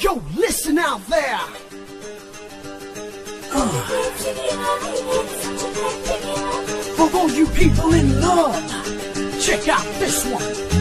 Yo, listen out there! For all you people in love, check out this one.